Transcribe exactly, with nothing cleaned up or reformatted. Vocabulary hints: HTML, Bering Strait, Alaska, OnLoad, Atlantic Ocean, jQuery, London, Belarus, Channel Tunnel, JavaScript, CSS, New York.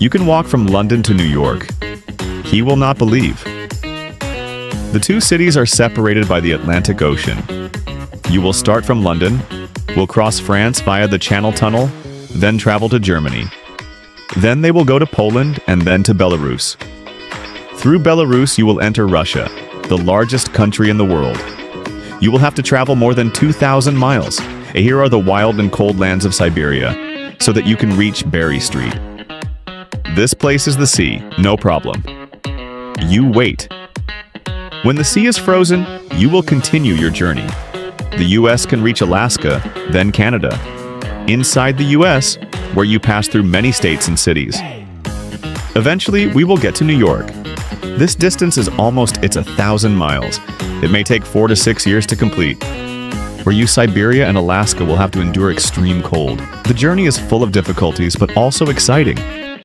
You can walk from London to New York. He will not believe. The two cities are separated by the Atlantic Ocean. You will start from London, will cross France via the Channel Tunnel, then travel to Germany. Then they will go to Poland and then to Belarus. Through Belarus you will enter Russia, the largest country in the world. You will have to travel more than two thousand miles. Here are the wild and cold lands of Siberia, so that you can reach Bering Strait. This place is the sea, no problem. You wait. When the sea is frozen, you will continue your journey. The U S can reach Alaska, then Canada. Inside the U S, where you pass through many states and cities. Eventually, we will get to New York. This distance is almost it's a thousand miles. It may take four to six years to complete. Where you Siberia and Alaska will have to endure extreme cold. The journey is full of difficulties, but also exciting.